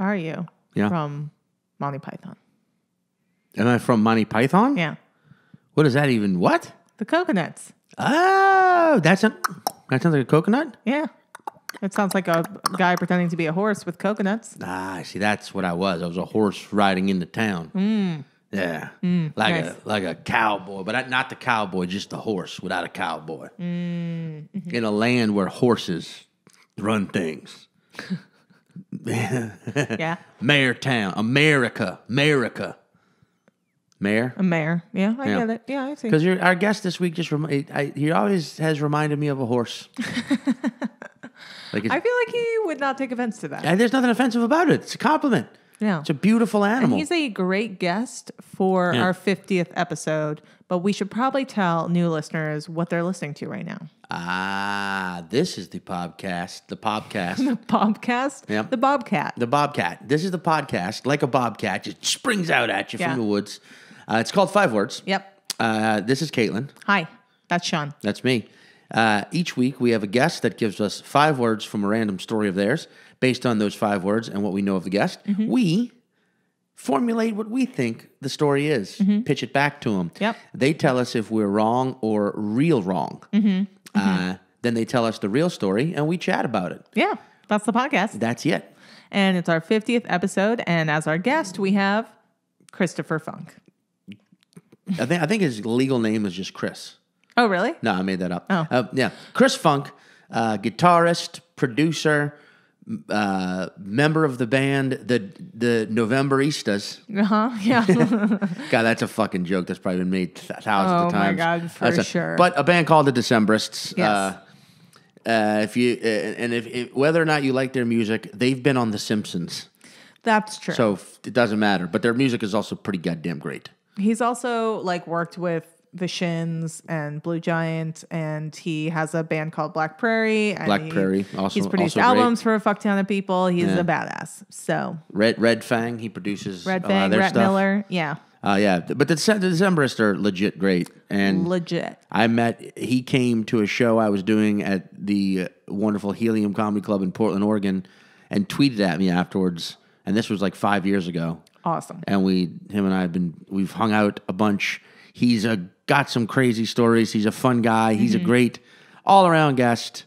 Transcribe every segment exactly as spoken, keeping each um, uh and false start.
Are you? Yeah. From Monty Python. Am I from Monty Python? Yeah. What is that even? What? The coconuts. Oh, that's a, that sounds like a coconut? Yeah. It sounds like a guy pretending to be a horse with coconuts. Ah, see, that's what I was. I was a horse riding into town. Mm. Yeah. Mm, like nice. a like a cowboy, but not the cowboy, just the horse without a cowboy. Mm. Mm-hmm. In a land where horses run things. Yeah. Mayor town. America. America. Mayor? A mayor. Yeah, I yeah. get it. Yeah, I see. Because our guest this week, just rem- I, he always has reminded me of a horse. Like I feel like he would not take offense to that. And there's nothing offensive about it. It's a compliment. Yeah. It's a beautiful animal. And he's a great guest for yeah. our fiftieth episode, but we should probably tell new listeners what they're listening to right now. Ah, this is the podcast. The podcast. The podcast? Yeah. The Bobcat. The Bobcat. This is the podcast. Like a bobcat, just springs out at you yeah. from the woods. Uh, it's called Five Words. Yep. Uh, this is Caitlin. Hi. That's Sean. That's me. Uh, each week, we have a guest that gives us five words from a random story of theirs. Based on those five words and what we know of the guest, mm-hmm. we formulate what we think the story is, mm-hmm. pitch it back to them. Yep. They tell us if we're wrong or real wrong. Mm-hmm. Mm-hmm. Uh, then they tell us the real story, and we chat about it. Yeah, that's the podcast. That's it. And it's our fiftieth episode, and as our guest, we have Christopher Funk. I think, I think his legal name is just Chris. Oh, really? No, I made that up. Oh. Uh, yeah. Chris Funk, uh, guitarist, producer, uh, member of the band, the the Novemberistas. Uh-huh, yeah. God, that's a fucking joke that's probably been made th- thousands oh of times. Oh, my God, for a, sure. But a band called The Decemberists. Yes. Uh, uh, if you, uh, and if, if whether or not you like their music, they've been on The Simpsons. That's true. So it doesn't matter. But their music is also pretty goddamn great. He's also, like, worked with The Shins and Blue Giant, and he has a band called Black Prairie. And Black he, Prairie, also he's produced also albums great. For a fuckton of people. He's yeah. a badass. So Red Red Fang, he produces Red Fang, a lot of their Rhett stuff. Miller, yeah, uh, yeah. But the, the Decemberists are legit great and legit. I met. He came to a show I was doing at the wonderful Helium Comedy Club in Portland, Oregon, and tweeted at me afterwards. And this was like five years ago. Awesome. And we, him and I, have been we've hung out a bunch. He's a got some crazy stories. He's a fun guy. He's mm-hmm. a great all-around guest.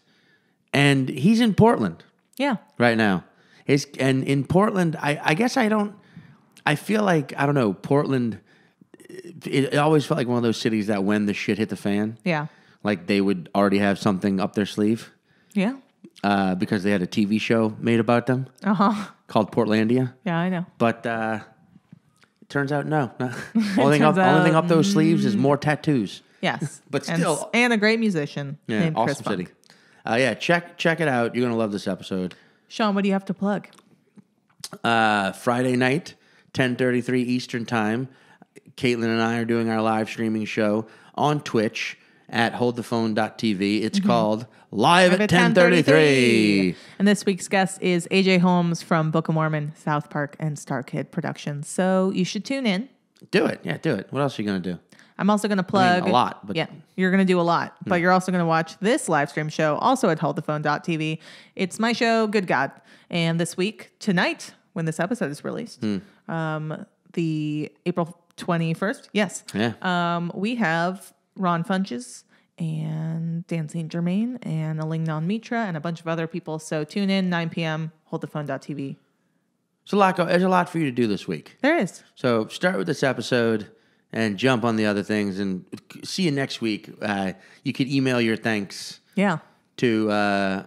And he's in Portland. Yeah. Right now. His, and in Portland, I, I guess I don't... I feel like, I don't know, Portland... It, it always felt like one of those cities that when the shit hit the fan... Yeah. Like they would already have something up their sleeve. Yeah. Uh, because they had a T V show made about them. Uh-huh. Called Portlandia. Yeah, I know. But... Uh, turns out, no. no. Only, thing up, out, only thing up those mm, sleeves is more tattoos. Yes. But still. And, and a great musician yeah, named awesome Chris Funk. Uh, yeah, check check it out. You're going to love this episode. Sean, what do you have to plug? Uh, Friday night, ten thirty-three Eastern Time. Caitlin and I are doing our live streaming show on Twitch at hold the phone dot t v. It's mm-hmm. called Live at ten thirty-three. And this week's guest is A J Holmes from Book of Mormon, South Park, and Star Kid Productions. So you should tune in. Do it. Yeah, do it. What else are you going to do? I'm also going to plug... I mean, a lot. But yeah, you're going to do a lot. But hmm. you're also going to watch this live stream show, also at hold the phone dot t v. It's my show, Good God. And this week, tonight, when this episode is released, hmm. um, the April twenty-first, yes, yeah. um, we have Ron Funches and Dan Saint Germain and Alingnon Mitra and a bunch of other people. So tune in, nine p.m., hold the phone dot t v. There's a lot, there's a lot for you to do this week. There is. So start with this episode and jump on the other things and see you next week. Uh, you could email your thanks yeah. to... Uh,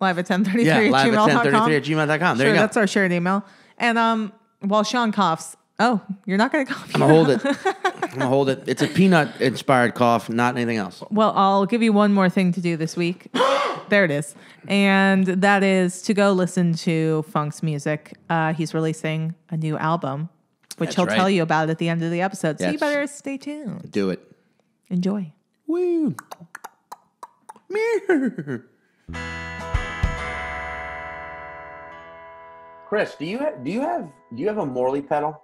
live at ten thirty-three yeah, at live gmail dot com. Live at ten thirty-three at gmail dot com. There sure, you go. That's our shared email. And um, while Sean coughs... Oh, you're not going to cough. I'm going to hold it. I'm going to hold it. It's a peanut-inspired cough, not anything else. Well, I'll give you one more thing to do this week. There it is. And that is to go listen to Funk's music. Uh, he's releasing a new album, which That's he'll right. tell you about at the end of the episode. So That's, you better stay tuned. Do it. Enjoy. Woo. Chris, do you have, do you have do you have a Morley pedal?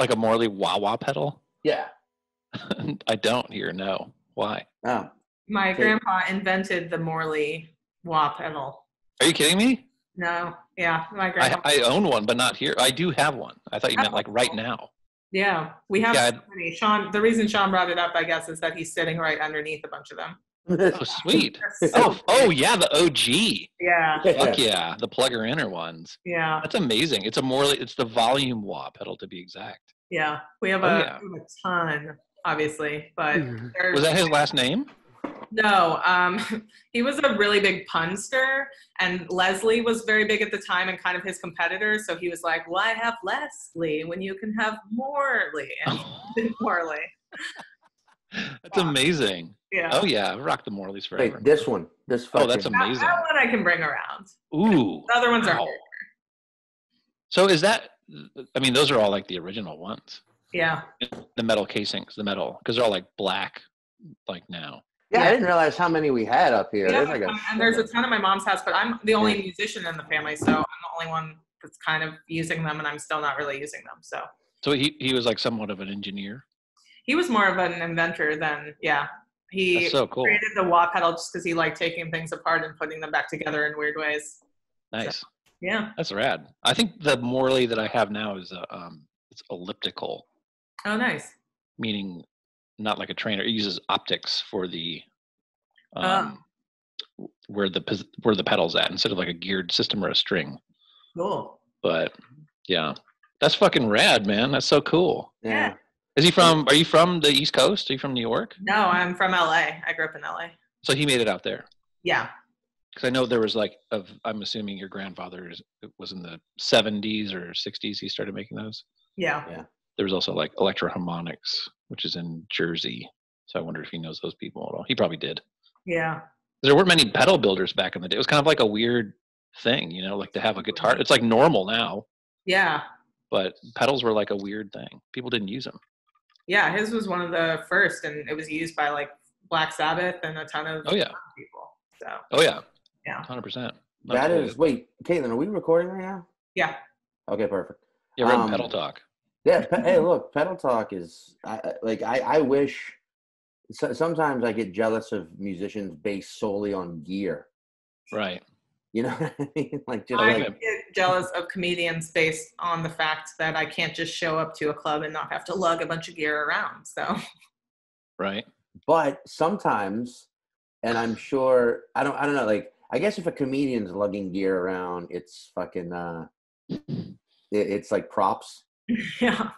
Like a Morley wah-wah pedal? Yeah. I don't here, no. Why? Oh. My okay. grandpa invented the Morley wah pedal. Are you kidding me? No. Yeah. My grandma. I, I own one, but not here. I do have one. I thought you meant like right now. Yeah. We have yeah, so many. Sean, the reason Sean brought it up, I guess, is that he's sitting right underneath a bunch of them. Oh, sweet. So oh, oh, yeah. The O G. Yeah. Fuck yeah. The plugger inner ones. Yeah. That's amazing. It's a Morley, it's the volume wah pedal to be exact. Yeah. We have, oh, a, yeah. we have a ton, obviously, but. Was that his last name? No, um, he was a really big punster, and Leslie was very big at the time and kind of his competitor. So he was like, why have Leslie when you can have Morley? And Morley. That's wow. amazing. Yeah. Oh, yeah. Rock the Morleys forever. Wait, this one. This fucking. Oh, that's amazing. That, that one I can bring around. Ooh. The other ones wow. are harder. So is that, I mean, those are all like the original ones. Yeah. The metal casings, the metal, because they're all like black, like now. Yeah, yeah, I didn't realize how many we had up here. Yeah, there's like a um, and there's a ton at my mom's house, but I'm the only yeah. musician in the family, so I'm the only one that's kind of using them, and I'm still not really using them. So So he, he was like somewhat of an engineer? He was more of an inventor than, yeah. He That's so cool. created the wah pedal just because he liked taking things apart and putting them back together in weird ways. Nice. So, yeah. That's rad. I think the Morley that I have now is a, um, it's elliptical. Oh, nice. Meaning... not like a trainer. It uses optics for the um, oh. where the where the pedal's at instead of like a geared system or a string. Cool. But yeah, that's fucking rad, man. That's so cool. Yeah. Is he from? Are you from the East Coast? Are you from New York? No, I'm from L A. I grew up in L A. So he made it out there. Yeah. Because I know there was like, of I'm assuming your grandfather was in the seventies or sixties. He started making those. Yeah. Yeah. There was also like Electro-Harmonix, which is in Jersey. So I wonder if he knows those people at all. He probably did. Yeah. There weren't many pedal builders back in the day. It was kind of like a weird thing, you know, like to have a guitar. It's like normal now. Yeah. But pedals were like a weird thing. People didn't use them. Yeah, his was one of the first, and it was used by like Black Sabbath and a ton of oh, yeah. people. So. Oh, yeah. Yeah. one hundred percent. That is, wait, Caitlin, are we recording right now? Yeah. Okay, perfect. Yeah, we're um, in pedal talk. Yeah. Hey, look, pedal talk is I, like I, I wish so, sometimes I get jealous of musicians based solely on gear. Right. You know what I mean? Like just I like, get jealous of comedians based on the fact that I can't just show up to a club and not have to lug a bunch of gear around. So. Right. But sometimes, and I'm sure I don't I don't know, like I guess if a comedian's lugging gear around, it's fucking uh it, it's like props. Yeah.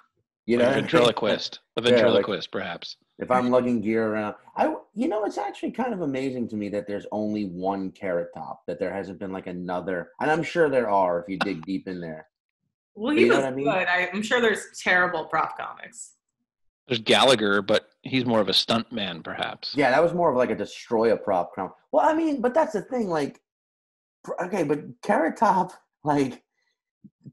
You know, like a ventriloquist. A ventriloquist, yeah, like, perhaps. If I'm lugging gear around, I you know, it's actually kind of amazing to me that there's only one Carrot Top, that there hasn't been like another, and I'm sure there are if you dig deep in there. Well, he you know was I mean? good. I, I'm sure there's terrible prop comics. There's Gallagher, but he's more of a stunt man, perhaps. Yeah, that was more of like a destroy a prop comic. Well, I mean, but that's the thing. Like, okay, but Carrot Top, like.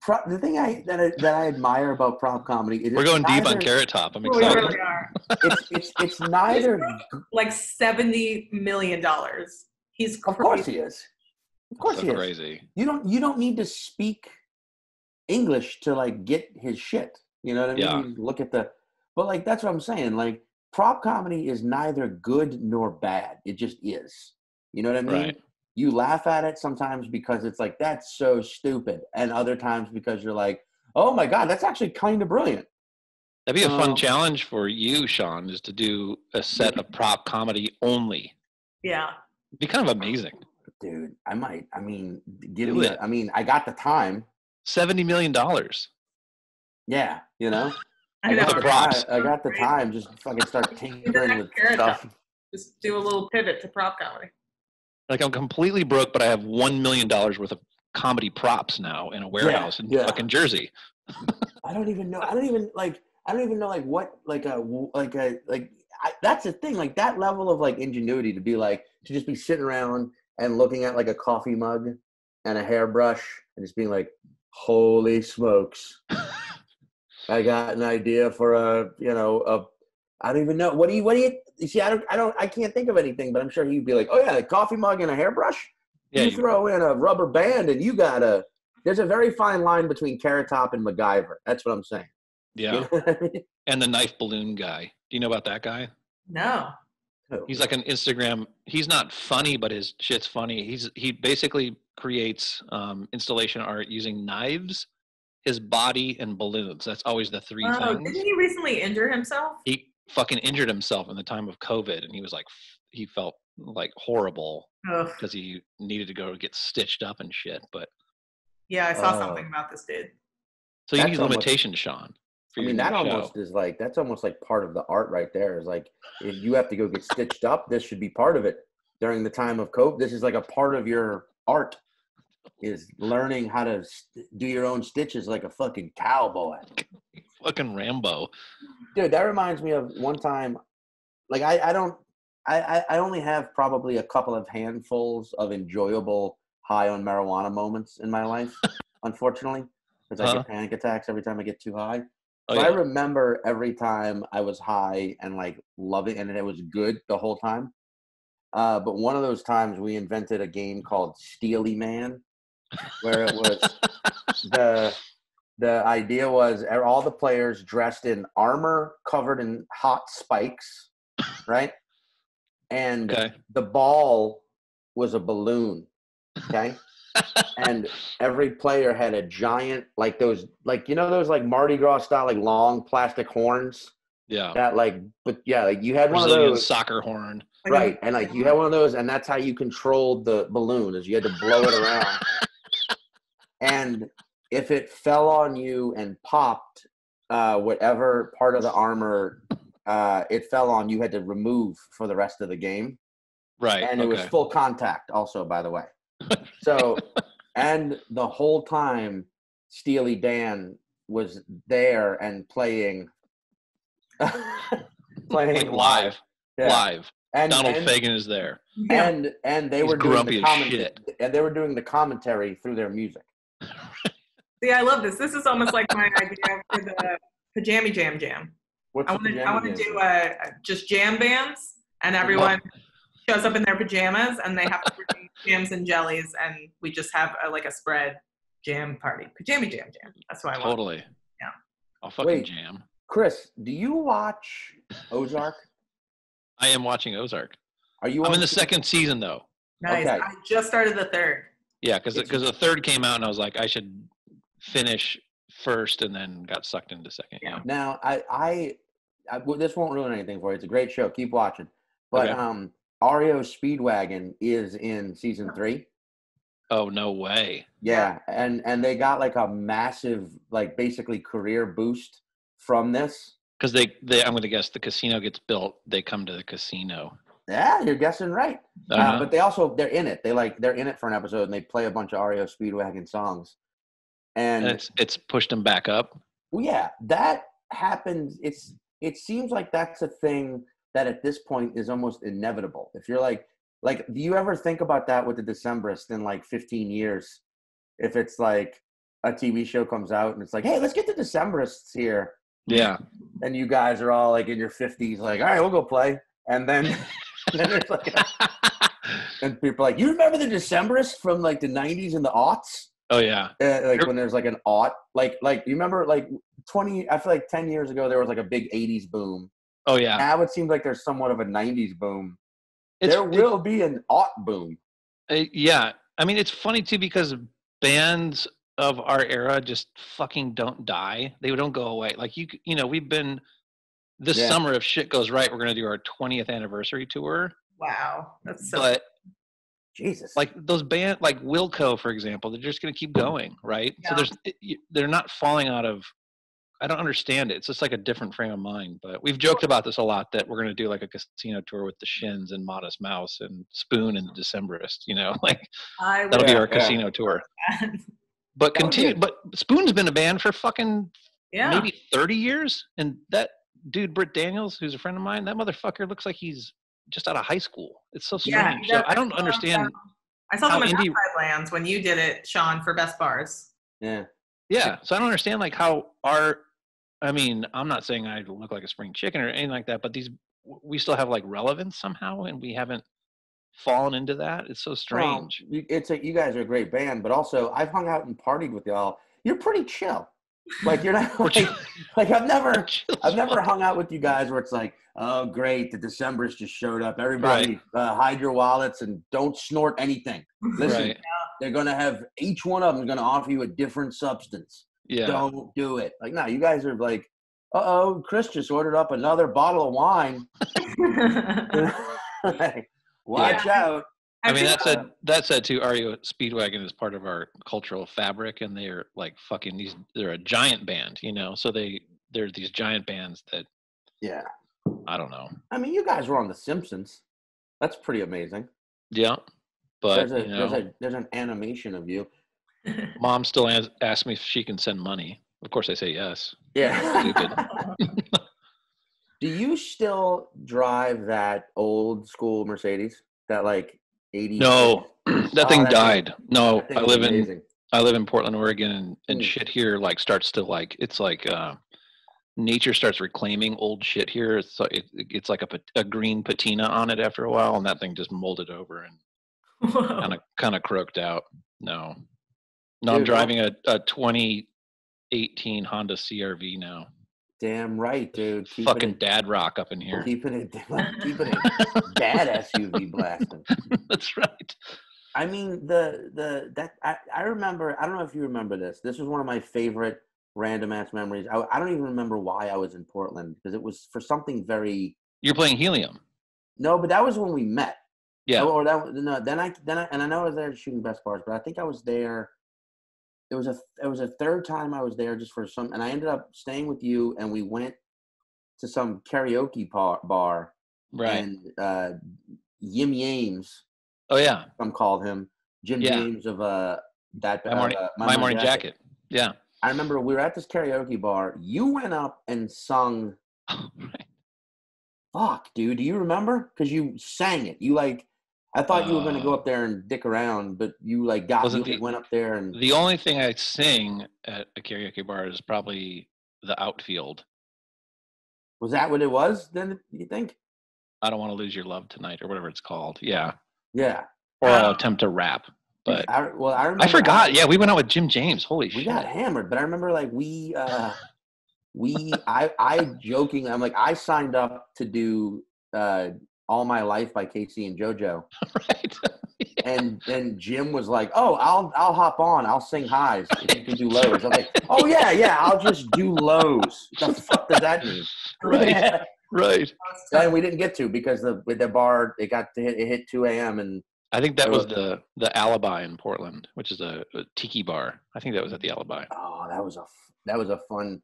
Pro, the thing I that, I that I admire about prop comedy is we're going neither, deep on Carrot Top. I'm excited. We really are. It's, it's, it's neither like seventy million dollars. He's crazy. Of course he is. Of course so he is. Crazy. You don't you don't need to speak English to like get his shit. You know what I mean? Yeah. Look at the but like that's what I'm saying. Like prop comedy is neither good nor bad. It just is. You know what I mean? Right. You laugh at it sometimes because it's like, that's so stupid. And other times because you're like, oh my God, that's actually kind of brilliant. That'd be a um, fun challenge for you, Sean, is to do a set of prop comedy only. Yeah. It'd be kind of amazing. Dude, I might. I mean, give do me, it. I mean, I got the time. seventy million dollars. Yeah. You know, I, I, know, got, the props. I, I got the time. Just fucking start tinkering with stuff. Just do a little pivot to prop comedy. Like, I'm completely broke, but I have one million dollars worth of comedy props now in a warehouse yeah, in yeah. fucking Jersey. I don't even know. I don't even, like, I don't even know, like, what, like, a, like, a, like, I, that's the thing. Like, that level of, like, ingenuity to be, like, to just be sitting around and looking at, like, a coffee mug and a hairbrush and just being, like, holy smokes. I got an idea for a, you know, a, I don't even know. What do you, what do you, You see, I don't, I don't, I can't think of anything, but I'm sure he'd be like, "Oh yeah, a coffee mug and a hairbrush. Yeah, you, you throw know. in a rubber band, and you got a." There's a very fine line between Carrot Top and MacGyver. That's what I'm saying. Yeah. You know what I mean? And the knife balloon guy. Do you know about that guy? No. He's like an Instagram. He's not funny, but his shit's funny. He's he basically creates um, installation art using knives, his body, and balloons. That's always the three oh, things. Didn't he recently injure himself? He fucking injured himself in the time of COVID, and he was like, he felt like horrible because he needed to go get stitched up and shit. But yeah, I saw uh, something about this dude. So you need limitations, Sean. I mean, that almost show. is like, that's almost like part of the art right there, is like, if you have to go get stitched up, this should be part of it. During the time of COVID, this is like a part of your art, is learning how to do your own stitches like a fucking cowboy. Fucking Rambo. Dude, that reminds me of one time, like I, I don't, I, I only have probably a couple of handfuls of enjoyable high on marijuana moments in my life, unfortunately, because I huh? get panic attacks every time I get too high. Oh, yeah. I remember every time I was high and like loving, and it was good the whole time. Uh, but one of those times we invented a game called Steely Man, where it was the the idea was all the players dressed in armor covered in hot spikes, right? And okay. the ball was a balloon, okay? And every player had a giant, like those, like, you know, those like Mardi Gras style, like long plastic horns. Yeah. That like, but yeah, like you had Brazilian one of those soccer horn. Right. And like you had one of those, and that's how you controlled the balloon, is you had to blow it around. And if it fell on you and popped, uh, whatever part of the armor uh, it fell on, you had to remove for the rest of the game. Right. And it okay. was full contact also, by the way. So, and the whole time Steely Dan was there and playing playing like live yeah. live and Donald and, Fagen is there and and they He's were doing the commentary and they were doing the commentary through their music. See, I love this. This is almost like my idea for the pajama jam jam. What's I want to I want to do a, just jam bands, and everyone what? shows up in their pajamas and they have to bring jams and jellies, and we just have a, like a spread jam party. Pajama jam jam. That's what I want. Totally. Yeah. I'll fucking Wait, jam. Chris, do you watch Ozark? I am watching Ozark. Are you? I'm in the second season though. Nice. Okay. I just started the third. Yeah, because because the third came out and I was like, I should finish first, and then got sucked into second. Yeah. Now I I, I well, this won't ruin anything for you. It's a great show. Keep watching. But okay. um. R E O Speedwagon is in season three. Oh, no way. Yeah, and and they got like a massive, like basically career boost from this. Because they, they, I'm going to guess the casino gets built, they come to the casino. Yeah, you're guessing right. Uh-huh. Uh, but they also, they're in it. They like, they're in it for an episode and they play a bunch of R E O Speedwagon songs. And, and it's, it's pushed them back up? Well, yeah, that happens. It's, it seems like that's a thing that at this point is almost inevitable. If you're like, like, do you ever think about that with the Decemberists in like fifteen years? If it's like a T V show comes out and it's like, hey, let's get the Decemberists here. Yeah. And you guys are all like in your fifties, like, all right, we'll go play. And then, and then there's like, a, and people are like, you remember the Decemberists from like the nineties and the aughts? Oh yeah. Uh, like when there's like an aught, like, like you remember like twenty, I feel like ten years ago, there was like a big eighties boom. Oh, yeah. Now it seems like there's somewhat of a nineties boom. It's, there will be an aught boom. Uh, yeah. I mean, it's funny, too, because bands of our era just fucking don't die. They don't go away. Like, you you know, we've been – this yeah. summer, if shit goes right, we're going to do our twentieth anniversary tour. Wow. That's so but, Jesus. Like, those bands – like Wilco, for example, they're just going to keep going, right? Yeah. So there's they're not falling out of – I don't understand it. It's just like a different frame of mind. But we've joked about this a lot, that we're going to do like a casino tour with the Shins and Modest Mouse and Spoon and the Decemberists, you know, like I that'll be our yeah. casino tour. But continue. But Spoon's been a band for fucking yeah. maybe thirty years. And that dude, Britt Daniels, who's a friend of mine, that motherfucker looks like he's just out of high school. It's so strange. Yeah, so I don't understand. I saw them in Outside Lands when you did it, Sean, for Best Bars. Yeah. Yeah. So I don't understand like how our, I mean, I'm not saying I look like a spring chicken or anything like that, but these, we still have like relevance somehow, and we haven't fallen into that. It's so strange. Well, it's a, you guys are a great band, but also I've hung out and partied with y'all. You're pretty chill. Like you're not, like, like I've never, I've never hung out with you guys where it's like, oh great, the Decemberists just showed up. Everybody right. uh, hide your wallets and don't snort anything. Listen, right. they're going to have, each one of them is going to offer you a different substance. Yeah. Don't do it. Like, no, you guys are like, uh-oh, Chris just ordered up another bottle of wine. Like, watch yeah. out. I mean, that's a, that's that too. R E O Speedwagon is part of our cultural fabric, and they're like fucking these, they're a giant band, you know? So they, they're these giant bands that, yeah, I don't know. I mean, you guys were on The Simpsons. That's pretty amazing. Yeah. But there's, a, you know, there's, a, there's an animation of you. Mom still has, asks me if she can send money. Of course I say yes. Yeah. Do you still drive that old school Mercedes? That like eighty? No, that oh, thing died. Thing, no, I live amazing. in I live in Portland, Oregon, and, and mm. shit here like starts to like, it's like uh, nature starts reclaiming old shit here. It's like, it, it's like a, a green patina on it after a while, and that thing just molded over and kind of kind of croaked out. No, no, dude, I'm driving a, a twenty eighteen Honda C R V now. Damn right, dude. Keeping fucking it, dad rock up in here. Keeping it, keeping it dad S U V blasting. That's right. I mean, the the that I, I remember. I don't know if you remember this. This was one of my favorite random ass memories. I, I don't even remember why I was in Portland, because it was for something very. You're playing Helium. No, but that was when we met. Yeah. Or that no. Then I then I and I know I was there shooting Best Bars, but I think I was there. It was a it was a third time I was there just for some, and I ended up staying with you, and we went to some karaoke par, bar. Right. And uh, Jim James. Oh yeah. Some called him Jim yeah. James of uh that my morning, uh, my my morning jacket. jacket. Yeah. I remember we were at this karaoke bar. You went up and sung. Oh, right. Fuck, dude. Do you remember? Because you sang it. You like. I thought you were going to go up there and dick around, but you like got you the, went up there and the only thing I sing at a karaoke bar is probably The Outfield. Was that what it was then, you think? I Don't Want to Lose Your Love Tonight, or whatever it's called. Yeah. Yeah. Or I'll attempt to rap, but I, well, I, remember I forgot. I, yeah, we went out with Jim James. Holy we shit. We got hammered, but I remember like we uh, we I I joking. I'm like I signed up to do. Uh, All My Life by Casey and JoJo. Right. Yeah. And and Jim was like, oh, I'll I'll hop on. I'll sing highs if you can do lows. Right. I'm like, oh, yeah, yeah, I'll just do lows. What the fuck does that mean? Right, yeah. Right. And we didn't get to because the with the bar, it got to hit, it hit two a.m. and I think that was the, the Alibi in Portland, which is a, a tiki bar. I think that was at the Alibi. Oh, that was a, that was a fun.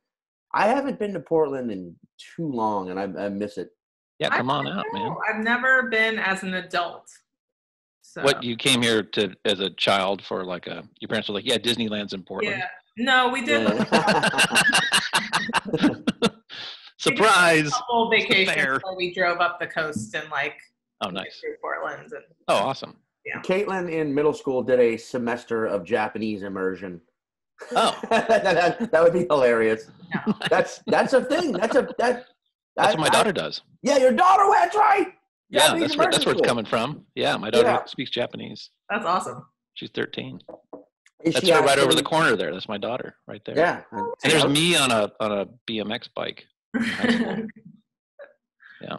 I haven't been to Portland in too long, and I, I miss it. Yeah, come on out, man. I've never been as an adult. So. What, you came here to as a child for like a, your parents were like, yeah, Disneyland's in Portland. Yeah. No, we did. Surprise. We did a couple vacations where we drove up the coast and like. Oh, nice. Through Portland. And, oh, awesome. Yeah. Caitlin in middle school did a semester of Japanese immersion. Oh. that, that, that would be hilarious. No. That's, that's a thing. That's a, that. That's I, what my daughter I, does. Yeah, your daughter, that's right. Yeah, Japanese that's where, that's where it's coming from. Yeah, my daughter yeah. speaks Japanese. That's awesome. She's thirteen. Is that's she her right over the corner there. That's my daughter right there. Yeah. And there's me on a on a B M X bike. Yeah.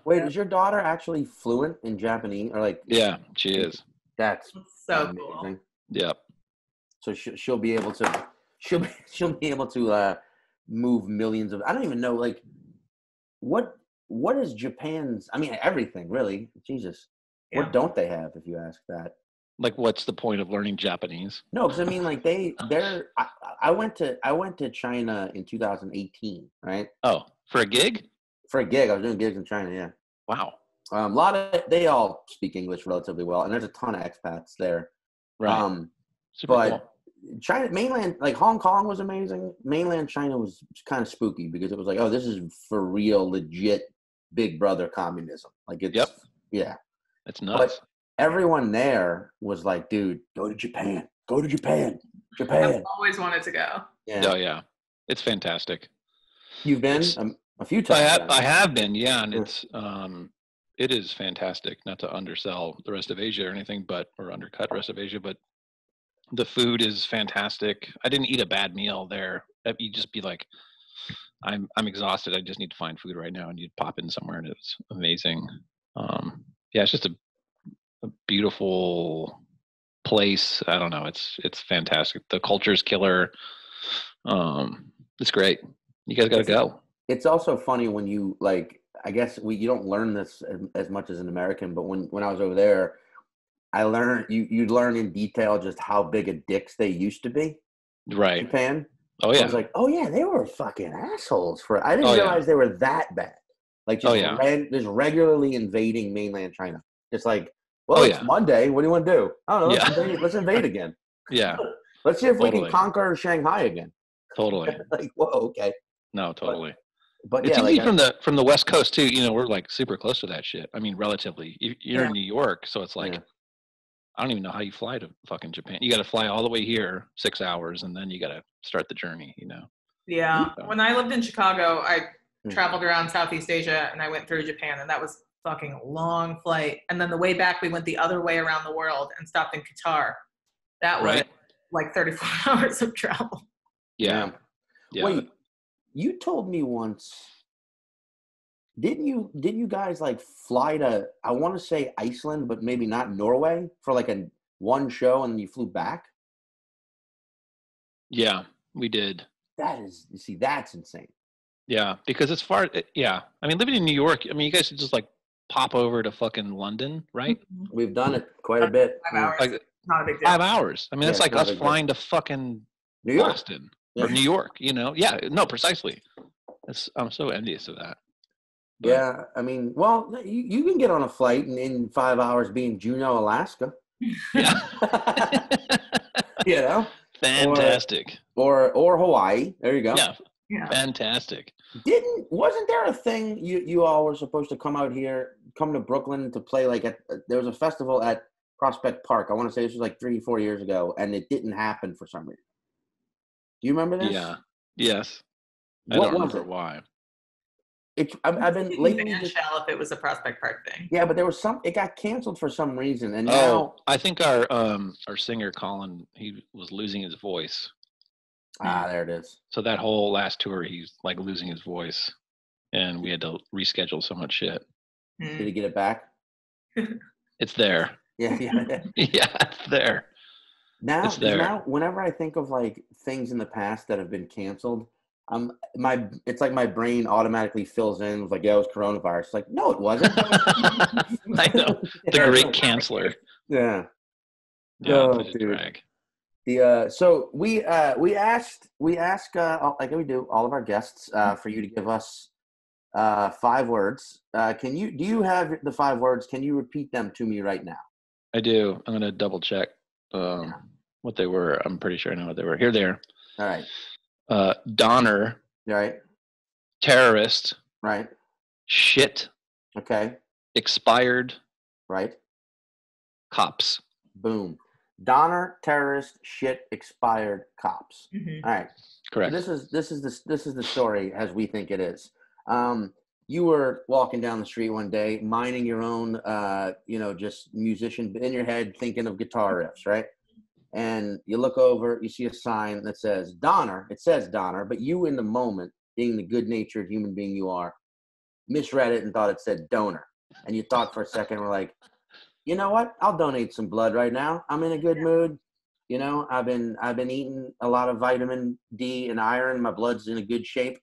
Wait, is your daughter actually fluent in Japanese or like? Yeah, she is. That's, that's so amazing. Cool. Yeah. So she, she'll be able to she'll be, she'll be able to uh, move millions of. I don't even know like. What what is Japan's? I mean, everything really. Jesus, yeah. What don't they have? If you ask that, like, what's the point of learning Japanese? No, because I mean, like they they're. I, I went to I went to China in two thousand eighteen, right? Oh, for a gig? For a gig, I was doing gigs in China. Yeah. Wow. Um, a lot of they all speak English relatively well, and there's a ton of expats there. Right. Um, Super but cool. China mainland, like Hong Kong, was amazing. Mainland China was kind of spooky because it was like, oh, this is for real, legit Big Brother communism. Like it's, yep. Yeah, it's nuts. But everyone there was like, dude, go to Japan, go to Japan, Japan. I've always wanted to go. Yeah. Oh yeah, it's fantastic. You've been um, a few times. I have, I have been, yeah, and it's um, it is fantastic. Not to undersell the rest of Asia or anything, but or undercut the rest of Asia, but. The food is fantastic. I didn't eat a bad meal there. You'd just be like, I'm I'm exhausted. I just need to find food right now. And you'd pop in somewhere and it's amazing. Um, yeah, it's just a, a beautiful place. I don't know. It's it's fantastic. The culture's killer. Um, it's great. You guys got to go. It's also funny when you like. I guess we you don't learn this as, as much as an American, but when when I was over there, I learned you you learn in detail just how big of dicks they used to be. Right. In Japan. Oh yeah. I was like, oh yeah, they were fucking assholes. For I didn't oh, realize yeah. they were that bad. Like just oh, yeah. ran, just regularly invading mainland China. Just like, well, oh, it's yeah. Monday. What do you want to do? I don't know. Let's, yeah. invade, let's invade again. yeah. Let's see if totally. we can conquer Shanghai again. Totally. Like, whoa, okay. No, totally. But, But it's yeah, easy like from I, the from the West Coast too. You know, we're like super close to that shit. I mean, relatively. You're yeah. in New York, so it's like yeah. I don't even know how you fly to fucking Japan. You got to fly all the way here, six hours, and then you got to start the journey. You know. Yeah. So. When I lived in Chicago, I traveled around Southeast Asia, and I went through Japan, and that was a fucking long flight. And then the way back, we went the other way around the world and stopped in Qatar. That was right. like thirty-four hours of travel. Yeah. Yeah. Wait. You told me once, didn't you, didn't you guys like fly to, I want to say Iceland, but maybe not Norway for like a one show and you flew back? Yeah, we did. That is, you see, that's insane. Yeah, because it's far, it, yeah. I mean, living in New York, I mean, you guys should just like pop over to fucking London, right? We've done it quite a bit. Five hours. Like, not a big deal. Five hours. I mean, yeah, that's like us flying to fucking New York. Boston. Yeah. Or New York, you know? Yeah, no, precisely. It's, I'm so envious of that. But, yeah, I mean, well, you, you can get on a flight and in five hours be in Juneau, Alaska. Yeah. You know? Fantastic. Or, or or Hawaii. There you go. Yeah. yeah. Fantastic. Didn't wasn't there a thing you you all were supposed to come out here, come to Brooklyn to play like at there was a festival at Prospect Park. I want to say this was like three, four years ago, and it didn't happen for some reason. You remember this? Yeah. Yes. I what don't was remember it? Why. It's I've, I've been lately. Just, if it was a Prospect Park thing. Yeah, but there was some. It got canceled for some reason, and oh, now I think our um our singer Colin he was losing his voice. Ah, there it is. So that whole last tour, he's like losing his voice, and we had to reschedule so much shit. Mm. Did he get it back? It's there. Yeah, yeah, yeah. It's there. Now, now, whenever I think of like things in the past that have been canceled, um, my it's like my brain automatically fills in with like, yeah, it was coronavirus. It's like, no, it wasn't. I know the great canceler. Yeah. Yeah. Oh, dude. The uh, so we uh we asked we asked uh like we do all of our guests uh for you to give us uh five words. Uh, can you do you have the five words? Can you repeat them to me right now? I do. I'm gonna double check. Um, yeah. What they were, I'm pretty sure I know what they were. Here they are. All right. Uh, Donner. Right. Terrorist. Right. Shit. Okay. Expired. Right. Cops. Boom. Donner, terrorist, shit, expired, cops. Mm-hmm. All right. Correct. So this is this is the this is the story as we think it is. Um, you were walking down the street one day, mining your own, uh, you know, just musician in your head, thinking of guitar riffs, right? And you look over, you see a sign that says Donner. It says Donner, but you in the moment, being the good-natured human being you are, misread it and thought it said donor. And you thought for a second, we're like, you know what? I'll donate some blood right now. I'm in a good mood. You know, I've been I've been eating a lot of vitamin D and iron. My blood's in a good shape.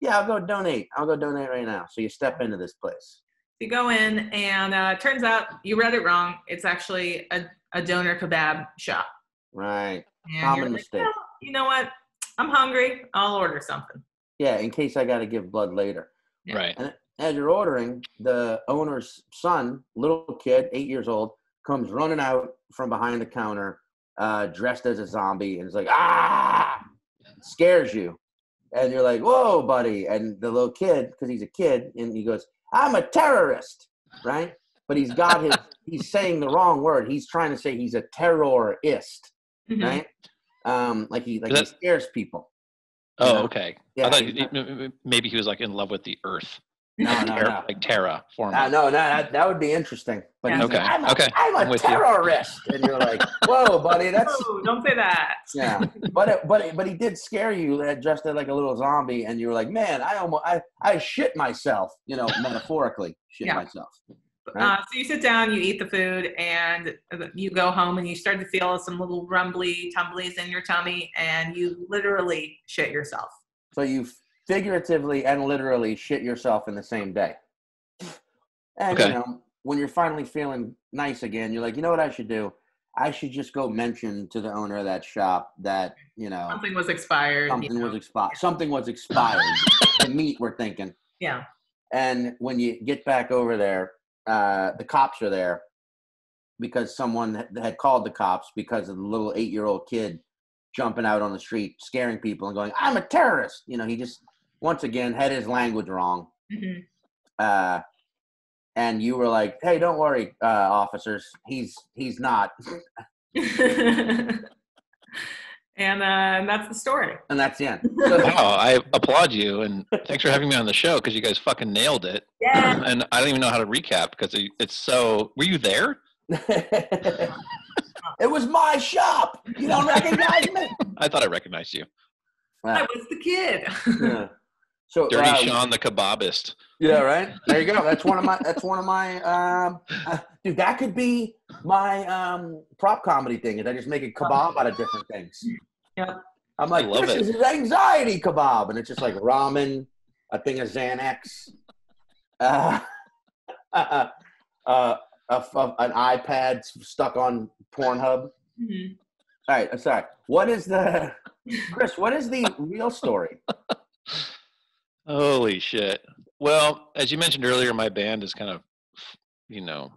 Yeah, I'll go donate. I'll go donate right now. So you step into this place. You go in, and uh, turns out you read it wrong. It's actually a, a donor kebab shop. Right. And common mistake. Like, oh, you know what? I'm hungry. I'll order something. Yeah, in case I got to give blood later. Yeah. Right. And as you're ordering, the owner's son, little kid, eight years old, comes running out from behind the counter uh, dressed as a zombie and is like, ah, scares you. And you're like, whoa, buddy. And the little kid, because he's a kid, and he goes, I'm a terrorist, right? But he's got his, he's saying the wrong word. He's trying to say he's a terrorist, mm-hmm. right? Um, like he like he scares people. Oh, know? Okay. Yeah, I thought he, not, maybe he was like in love with the earth. No, like no, terror, no. Like Terra form. No, no, no that, that would be interesting. But yeah. Okay. Like, I'm a, okay. I'm a I'm terrorist. You. And you're like, whoa, buddy, that's no, don't say that. Yeah. But it, but it, but he did scare you dressed like a little zombie and you were like, man, I almost I, I shit myself, you know, metaphorically shit yeah. myself. Right. Uh, so you sit down, you eat the food, and you go home, and you start to feel some little rumbly tumblies in your tummy, and you literally shit yourself. So you figuratively and literally shit yourself in the same day. And, okay. you know, when you're finally feeling nice again, you're like, you know what I should do? I should just go mention to the owner of that shop that, you know. Something was expired. Something you know. was expired. Something was expired. The meat, we're thinking. Yeah. And when you get back over there, uh, the cops are there because someone had called the cops because of the little eight-year-old kid jumping out on the street, scaring people and going, I'm a terrorist. You know, he just, once again, had his language wrong. Mm-hmm. Uh, and you were like, hey, don't worry, uh, officers. He's, he's not. And uh, that's the story. And that's the end. So wow, I applaud you, and thanks for having me on the show because you guys fucking nailed it. Yeah. And I don't even know how to recap because it's so. Were you there? It was my shop. You don't recognize me. I thought I recognized you. Wow. I was the kid. Yeah. So Dirty uh, Sean, the kebabist. Yeah, right. There you go. That's one of my. That's one of my. Um, uh, dude, that could be my um, prop comedy thing. Is I just make a kebab out of different things. Yeah. I'm like, this it. is anxiety kebab. And it's just like ramen, a thing of Xanax, uh, uh, uh, a, a, an iPad stuck on Pornhub. Mm-hmm. All right, I'm sorry. What is the, Chris, what is the real story? Holy shit. Well, as you mentioned earlier, my band is kind of, you know,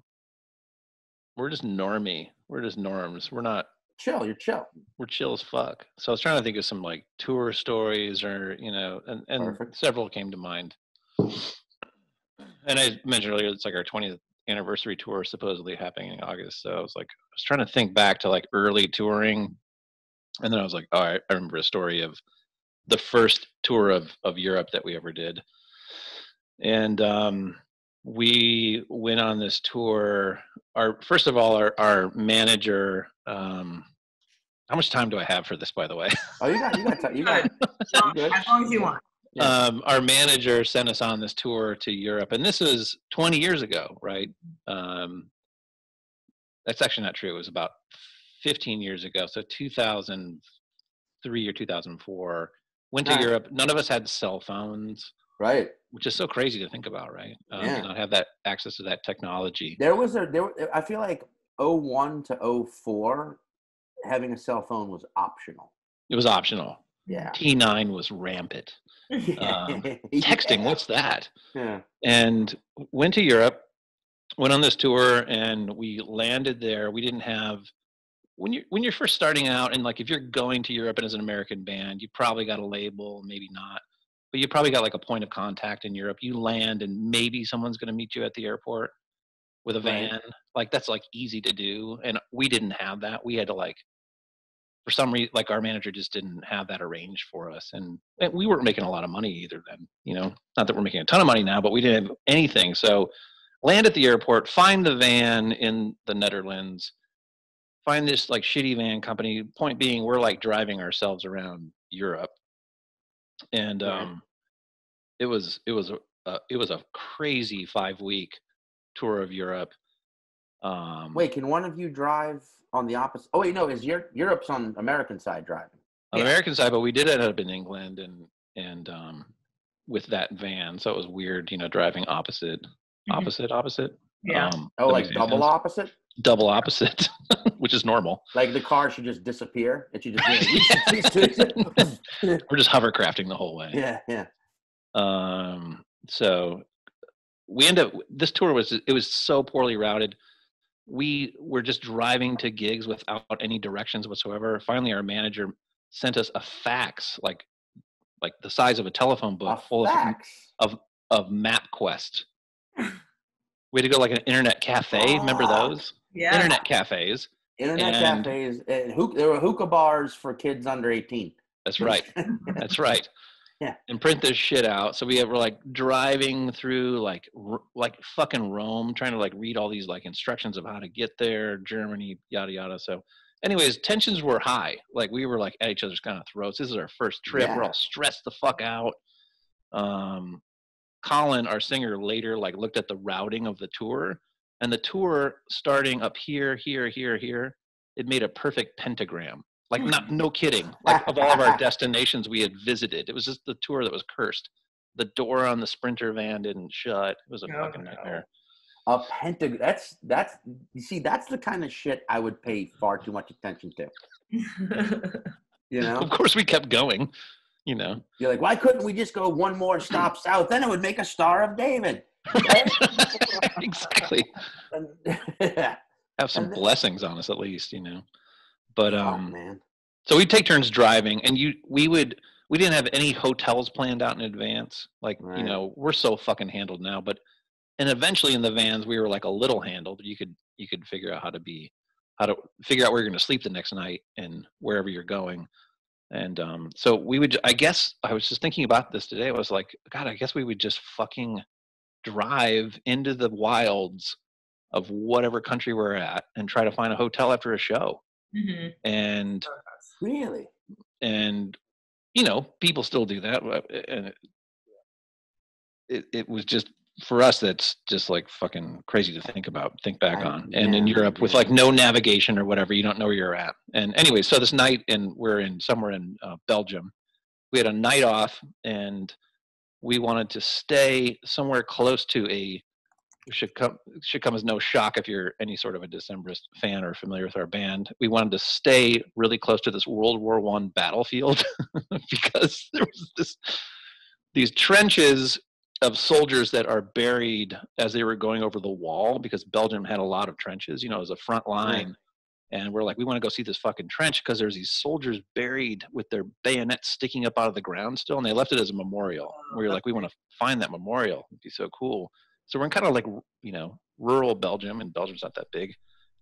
we're just normie. We're just norms. We're not. Chill, you're chill. We're chill as fuck. So I was trying to think of some like tour stories or, you know, and, and several came to mind. And I mentioned earlier, it's like our twentieth anniversary tour supposedly happening in August. So I was like, I was trying to think back to like early touring. And then I was like, all right, I remember a story of the first tour of, of Europe that we ever did. And um, we went on this tour. Our First of all, our, our manager, um, how much time do I have for this, by the way? Oh, you got, you got, time. You got it. As long as you want. Yeah. Um, our manager sent us on this tour to Europe, and this is twenty years ago, right? Um, that's actually not true. It was about fifteen years ago, so two thousand three or two thousand four. Went to right. Europe. None of us had cell phones. Right. Which is so crazy to think about, right? Um, yeah. Not have that access to that technology. There was a, there, I feel like oh one to oh four, having a cell phone was optional. It was optional. Yeah. T nine was rampant. Um, texting, yeah. What's that? Yeah. And went to Europe, went on this tour, and we landed there. We didn't have, when you when you're first starting out, and like if you're going to Europe and as an American band, you probably got a label, maybe not. But you probably got like a point of contact in Europe. You land and maybe someone's going to meet you at the airport with a van. Right. Like that's like easy to do. And we didn't have that. We had to like, for some reason, like our manager just didn't have that arranged for us. And, and we weren't making a lot of money either then, you know, not that we're making a ton of money now, but we didn't have anything. So land at the airport, find the van in the Netherlands, find this like shitty van company. Point being, we're like driving ourselves around Europe. And um, it was it was a it was a crazy five week tour of Europe. Um, wait, can one of you drive on the opposite? Oh wait, no, is your Europe's on American side driving? On yeah. American side, but we did end up in England and and um, with that van, so it was weird, you know, driving opposite, mm-hmm. opposite, opposite. Yeah. Um, oh, like double sense. opposite. Double opposite, which is normal. Like the car should just disappear. It should just yeah. We're just hovercrafting the whole way. Yeah, yeah. Um, so we end up. This tour was it was so poorly routed. We were just driving to gigs without any directions whatsoever. Finally, our manager sent us a fax, like like the size of a telephone book, a full fax? of of of MapQuest. We had to go like an internet cafe. Oh, remember those? Yeah. Internet cafes. Internet and cafes. And hook, there were hookah bars for kids under eighteen. That's right. That's right. Yeah. And print this shit out. So we have, were like driving through like r- like fucking Rome, trying to like read all these like instructions of how to get there, Germany, yada, yada. So anyways, tensions were high. Like we were like at each other's kind of throats. This is our first trip. Yeah. We're all stressed the fuck out. Um, Colin, our singer, later like looked at the routing of the tour And the tour starting up here, here, here, here, it made a perfect pentagram. Like, not, no kidding. Like, of all of our destinations we had visited, it was just the tour that was cursed. The door on the Sprinter van didn't shut. It was a oh, fucking nightmare. A pentagram. That's, that's, you see, that's the kind of shit I would pay far too much attention to. You know? Of course we kept going, you know. You're like, why couldn't we just go one more stop south? Then it would make a Star of David. Right? Exactly. Have some blessings on us at least, you know. But um, oh, man. So we'd take turns driving, and you we would we didn't have any hotels planned out in advance. Like, right. You know, we're so fucking handled now. But and eventually in the vans we were like a little handled. You could you could figure out how to be how to figure out where you're going to sleep the next night and wherever you're going. And um, so we would. I guess I was just thinking about this today. I was like, God, I guess we would just fucking drive into the wilds of whatever country we're at and try to find a hotel after a show. Mm-hmm. And really, and you know, people still do that, and it, it, it was just for us. That's just like fucking crazy to think about, think back I, on. And yeah, in Europe, with like no navigation or whatever, you don't know where you're at. And anyway, so this night, and we're in somewhere in uh, Belgium. We had a night off, and we wanted to stay somewhere close to a. Should come should come as no shock if you're any sort of a Decemberist fan or familiar with our band. We wanted to stay really close to this World War One battlefield because there was this these trenches of soldiers that are buried as they were going over the wall, because Belgium had a lot of trenches, you know, as a front line. Yeah. And we're like, we want to go see this fucking trench because there's these soldiers buried with their bayonets sticking up out of the ground still, and they left it as a memorial. We were like, we want to find that memorial. It'd be so cool. So we're in kind of like, you know, rural Belgium, and Belgium's not that big,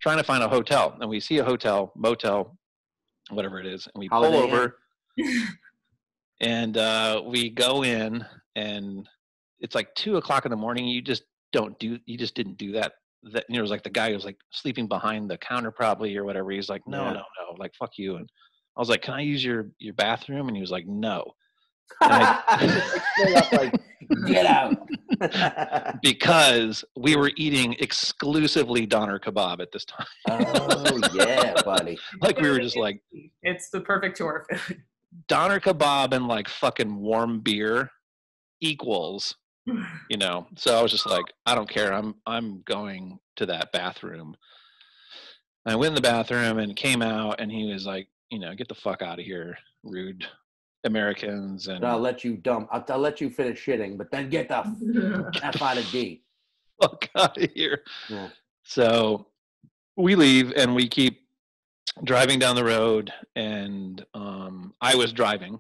trying to find a hotel. And we see a hotel, motel, whatever it is, and we Holiday pull over and uh, we go in, and it's like two o'clock in the morning. You just don't do, you just didn't do that. That you know, it was like the guy who was like sleeping behind the counter probably or whatever. He's like, no, yeah. no, no, like, fuck you. And I was like, can I use your, your bathroom? And he was like, no. And I, up, like, get out. Because we were eating exclusively doner kebab at this time. Oh yeah, buddy. Like, we were just like, it's the perfect tour food. Doner kebab and like fucking warm beer equals, you know. So I was just like, I don't care. I'm I'm going to that bathroom. And I went in the bathroom and came out, and he was like, you know, get the fuck out of here, rude Americans. And I'll let you dump. I'll, I'll let you finish shitting, but then get the F out of D. Fuck out of here. Yeah. So we leave, and we keep driving down the road, and um, I was driving,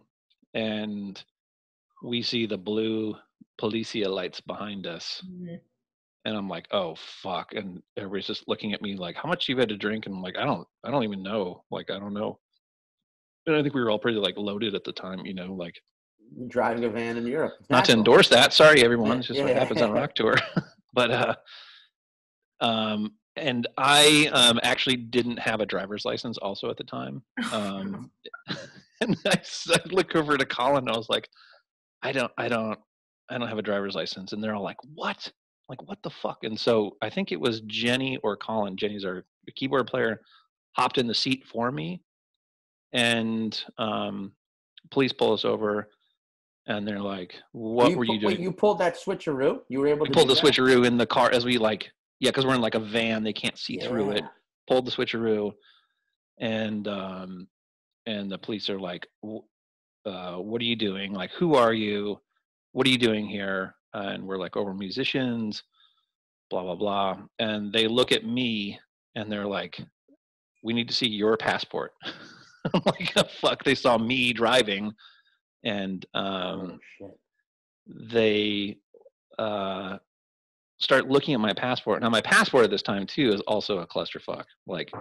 and we see the blue Policia lights behind us. Mm-hmm. And I'm like, oh fuck. And everybody's just looking at me like, how much you've had to drink? And I'm like, I don't, I don't even know. Like, I don't know. And I think we were all pretty like loaded at the time, you know, like driving a van in Europe. Exactly. Not to endorse that. Sorry, everyone. It's just yeah. what happens on rock tour. But, uh, um, and I um, actually didn't have a driver's license also at the time. Um, and I, I look over to Colin, and I was like, I don't, I don't, I don't have a driver's license. And they're all like, what? I'm like, what the fuck? And so I think it was Jenny or Colin. Jenny's our keyboard player, hopped in the seat for me. And um, police pull us over, and they're like, "What you were you pu- doing?" Wait, you pulled that switcheroo. You were able we to pull the that? switcheroo in the car as we like, yeah, because we're in like a van, they can't see yeah. through it. Pulled the switcheroo, and um, and the police are like, uh, "What are you doing? Like, who are you? What are you doing here?" Uh, and we're like, "Oh, we're musicians, blah blah blah." And they look at me, and they're like, "We need to see your passport." I'm like, oh, fuck, they saw me driving, and um, oh, they uh, start looking at my passport. Now, my passport at this time, too, is also a clusterfuck. Like,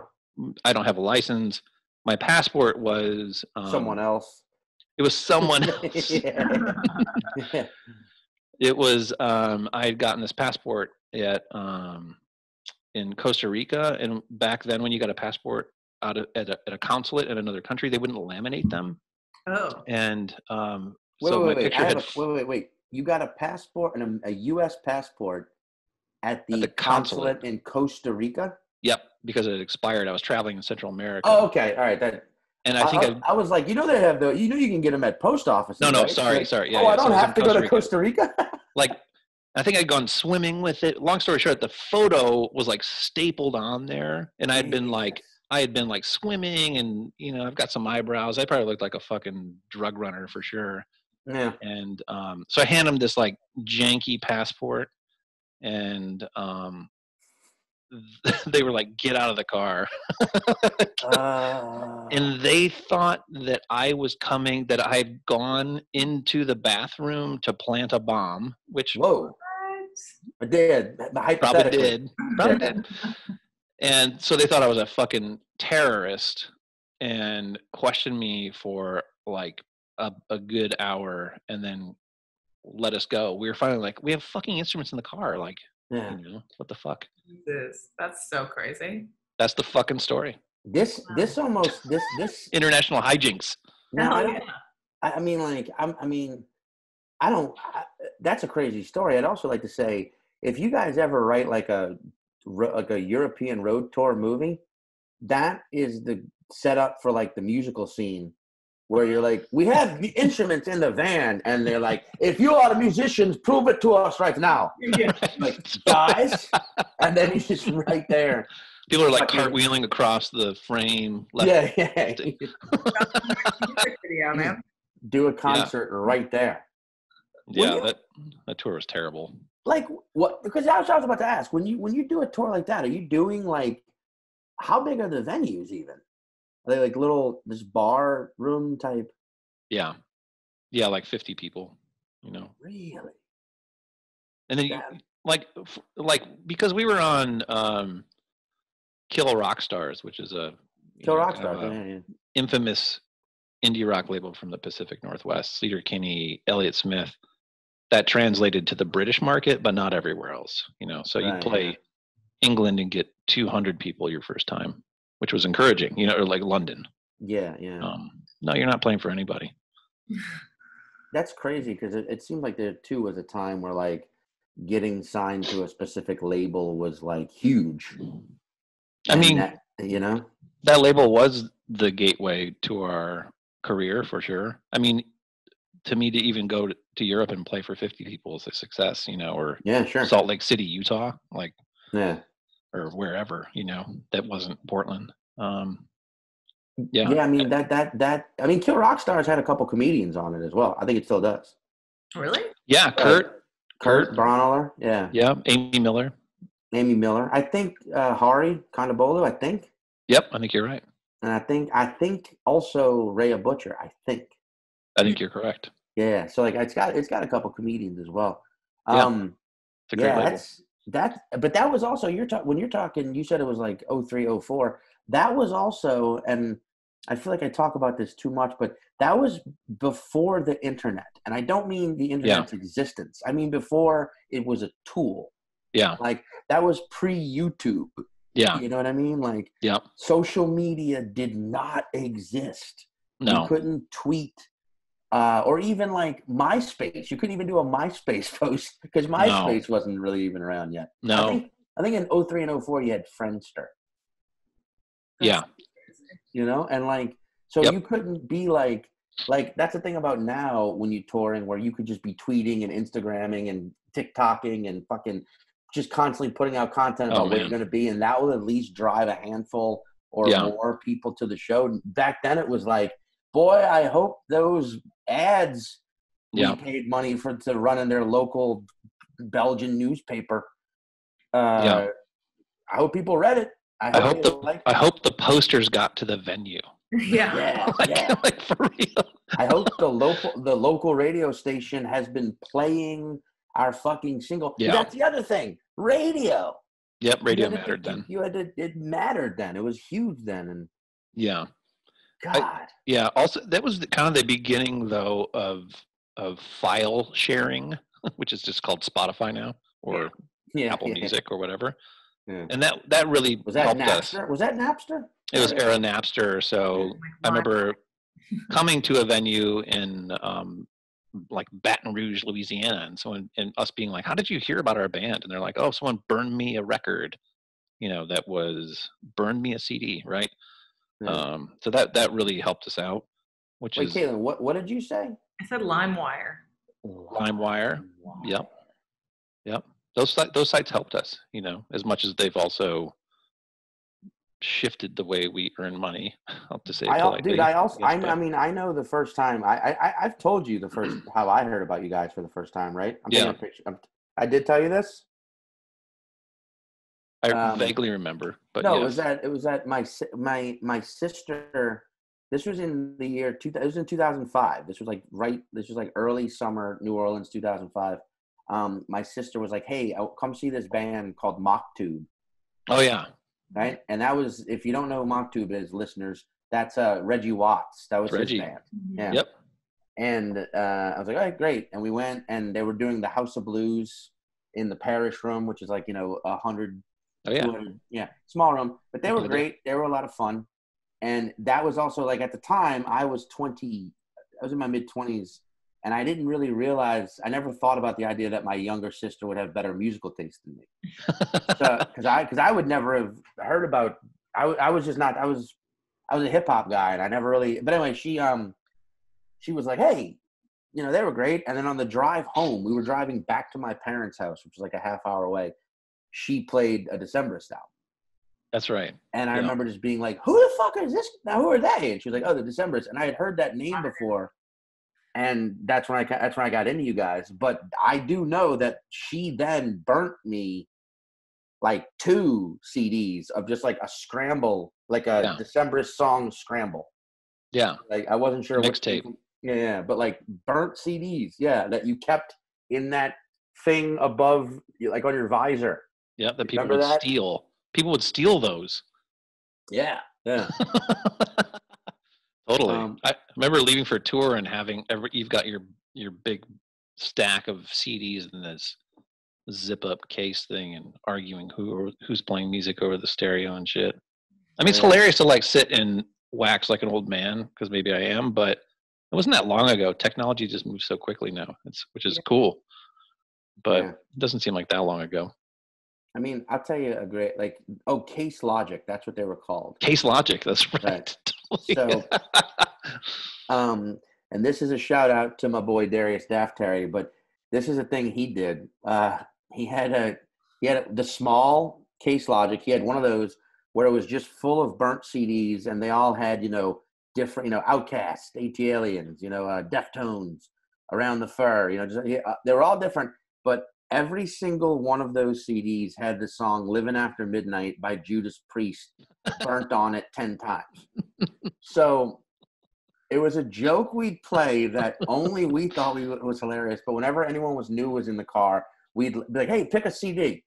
I don't have a license. My passport was... Um, someone else. It was someone else. It was, um, I had gotten this passport at um, in Costa Rica, and back then when you got a passport... Out of, at, a, at a consulate in another country, they wouldn't laminate them. Oh. And um, wait, so wait, my wait, picture had. A, wait, wait, wait! You got a passport and a, a U S passport at the, at the consulate. consulate in Costa Rica? Yep, because it expired. I was traveling in Central America. Oh, okay. All right. That, and I think I, I, I was like, you know, they have the, you know, you can get them at post offices. No, no, right? sorry, like, sorry. Yeah, oh, yeah, I don't so have to Costa go to Costa Rica. Like, I think I'd gone swimming with it. Long story short, the photo was like stapled on there, and I'd been like, I had been like swimming, and you know, I've got some eyebrows. I probably looked like a fucking drug runner for sure. Yeah. And um, so I hand him this like janky passport, and um, they were like, "Get out of the car." uh... And they thought that I was coming, that I had gone into the bathroom to plant a bomb, which whoa, I did. Probably did. Probably did. And so they thought I was a fucking terrorist and questioned me for like a, a good hour, and then let us go. We were finally like, we have fucking instruments in the car. Like, yeah. You know, what the fuck? Jesus, that's so crazy. That's the fucking story. This, this almost, this, this. International hijinks. No, I don't, I mean, like, I'm, I mean, I don't, I, that's a crazy story. I'd also like to say, if you guys ever write like a, like a European road tour movie, that is the setup for like the musical scene where you're like, we have the instruments in the van, and they're like, if you are musicians, prove it to us right now. Yeah. Like, guys, and then he's just right there. People are like cartwheeling across the frame. Left yeah, yeah. Do a concert yeah. right there. Yeah, you, that, that tour was terrible. Like what? Because I was, I was about to ask, when you when you do a tour like that, are you doing like, how big are the venues even? Are they like little this bar room type? Yeah, yeah, like fifty people, you know. Really? And then you, like like because we were on um, Kill Rock Stars, which is a Kill Rock Stars, kind of yeah, yeah. infamous indie rock label from the Pacific Northwest. Cedar Kinney, Elliott Smith. That translated to the British market, but not everywhere else, you know? So right, you play yeah. England and get two hundred people your first time, which was encouraging, you know, or like London. Yeah, yeah. Um, no, you're not playing for anybody. That's crazy, because it, it seemed like there too was a time where like getting signed to a specific label was like huge. I and mean, that, you know? That label was the gateway to our career for sure. I mean, to me, to even go to, to Europe and play for fifty people is a success, you know, or yeah, sure. Salt Lake City, Utah, like, yeah, or wherever, you know, that wasn't Portland. Um, yeah. Yeah. I mean, that, that, that, I mean, Kill Rock Stars had a couple comedians on it as well. I think it still does. Really? Yeah. Kurt, uh, Kurt, Kurt Braunohler. Yeah. Yeah. Amy Miller. Amy Miller. I think, uh, Hari Kondabolu, I think. Yep. I think you're right. And I think, I think also Rhea Butcher, I think. I think you're correct. Yeah, so like it's got it's got a couple comedians as well. Um, yeah, it's a great yeah label. That's that. But that was also you're talking when you're talking. You said it was like oh three, oh four. That was also, and I feel like I talk about this too much, but that was before the internet, and I don't mean the internet's yeah. existence. I mean before it was a tool. Yeah, like that was pre-YouTube. Yeah, you know what I mean. Like, yeah, social media did not exist. No, you couldn't tweet. Uh, or even like MySpace. You couldn't even do a MySpace post because MySpace no. wasn't really even around yet. No. I think, I think in oh three and oh four you had Friendster. Yeah. You know? And like, so yep. you couldn't be like, like that's the thing about now when you're touring where you could just be tweeting and Instagramming and TikToking and fucking just constantly putting out content about oh, where you're going to be. And that will at least drive a handful or yeah. more people to the show. Back then it was like, boy, I hope those ads yeah. we paid money for to run in their local Belgian newspaper. Uh, yeah. I hope people read it. I, I hope the liked it. I hope the posters got to the venue. Yeah, yeah, like, yeah. Like for real. I hope the local the local radio station has been playing our fucking single. Yeah. That's the other thing. Radio. Yep, radio mattered to, then. You had to, it mattered then. It was huge then, and yeah. God. I, yeah. Also, that was the, kind of the beginning, though, of of file sharing, which is just called Spotify now, or yeah, Apple yeah, Music, yeah. or whatever. Yeah. And that that really was that helped Napster? Us. Was that Napster? It was era Napster. So I remember coming to a venue in um, like Baton Rouge, Louisiana. And so, in, and us being like, how did you hear about our band? And they're like, oh, someone burned me a record, you know, that was burned me a C D. Right. Really? Um, so that, that really helped us out, which Wait, is Caitlin, what, what did you say? I said LimeWire. LimeWire. Wow. Yep. Yep. Those, those sites helped us, you know, as much as they've also shifted the way we earn money. I'll to say I, dude, I also, yes, I, I mean, I know the first time I, I, I've told you the first, how I heard about you guys for the first time, right? I'm yeah. Picture, I'm, I did tell you this. I um, vaguely remember, but no, yes. it was that, it was that my, my, my sister, this was in the year two, it was in two thousand five. This was like, right. This was like early summer, New Orleans, two thousand five. Um, my sister was like, hey, come see this band called Mock Tube. Oh yeah. Right. And that was, if you don't know who Mock Tube is, listeners, that's uh, Reggie Watts. That was Reggie. His band. Yeah. Yep. And uh, I was like, all right, great. And we went and they were doing the House of Blues in the Parish Room, which is like, you know, a hundred. Oh, yeah. Yeah. Small room. But they were great. They were a lot of fun. And that was also like, at the time I was twenty, I was in my mid twenties, and I didn't really realize, I never thought about the idea that my younger sister would have better musical taste than me. Because so, I, because I would never have heard about, I, I was just not, I was, I was a hip hop guy and I never really, but anyway, she, um, she was like, hey, you know, they were great. And then on the drive home, we were driving back to my parents' house, which was like a half hour away. She played a Decemberist album. That's right. And I yeah. remember just being like, who the fuck is this? Now, who are they? And she was like, oh, the Decemberists. And I had heard that name before. And that's when I that's when I got into you guys. But I do know that she then burnt me like two C Ds of just like a scramble, like a yeah. Decemberist song scramble. Yeah. Like I wasn't sure. Mixtape. Yeah, yeah. But like burnt C Ds. Yeah. That you kept in that thing above, like on your visor. Yeah. That people would that? steal. People would steal those. Yeah. Yeah. Totally. Um, I remember leaving for a tour and having every, you've got your, your big stack of C Ds in this zip up case thing and arguing who, who's playing music over the stereo and shit. I mean, it's hilarious to like sit and wax like an old man, because maybe I am, but it wasn't that long ago. Technology just moves so quickly now, it's, which is cool, but yeah. it doesn't seem like that long ago. I mean, I'll tell you a great, like, oh, Case Logic. That's what they were called. Case Logic. That's right. right. So, um, and this is a shout out to my boy, Darius Daftary, but this is a thing he did. Uh, he had a, he had a, the small Case Logic. He had one of those where it was just full of burnt C Ds and they all had, you know, different, you know, Outkast, ATAliens, you know, uh, Deftones, Around the Fur, you know, just, uh, they were all different, but every single one of those C Ds had the song Living After Midnight by Judas Priest burnt on it ten times. So it was a joke we'd play that only we thought we was hilarious. But whenever anyone was new was in the car, we'd be like, hey, pick a C D.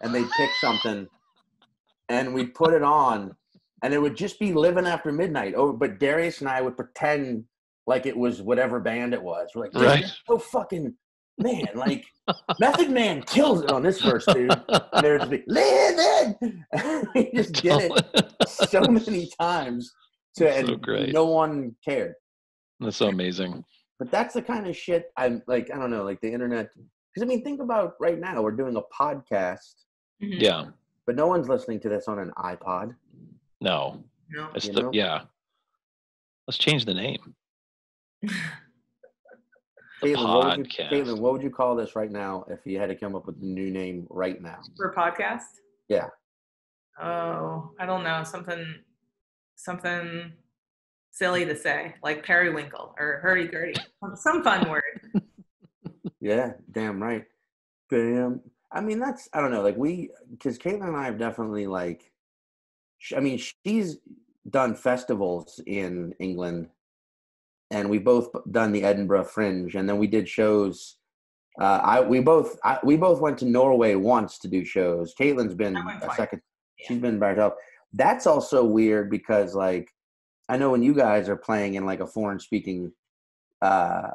And they'd pick something and we'd put it on and it would just be Living After Midnight. Oh, but Darius and I would pretend like it was whatever band it was. We're like, dude, right. so fucking... Man, like Method Man kills it on this verse, dude. And they're just like, "Living," he just did it so many times, to and so great. No one cared. That's so amazing. But that's the kind of shit I'm like. I don't know, like the internet. Because I mean, think about right now. We're doing a podcast. Yeah. But no one's listening to this on an iPod. No. No. It's the, yeah. Let's change the name. Caitlin, what would you, Caitlin, what would you call this right now if you had to come up with a new name right now? For a podcast? Yeah. Oh, I don't know. Something something silly to say, like periwinkle or hurdy-gurdy. Some fun word. Yeah, damn right. Damn. I mean, that's, I don't know, like we, because Caitlin and I have definitely like, I mean, she's done festivals in England. And we both done the Edinburgh Fringe, and then we did shows. Uh, I we both I, we both went to Norway once to do shows. Caitlin's been a second; yeah. she's been back up. That's also weird because, like, I know when you guys are playing in like a foreign-speaking uh,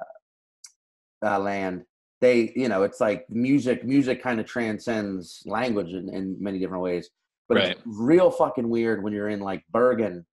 uh, land, they you know it's like music. Music kind of transcends language in, in many different ways. But right. it's real fucking weird when you're in like Bergen.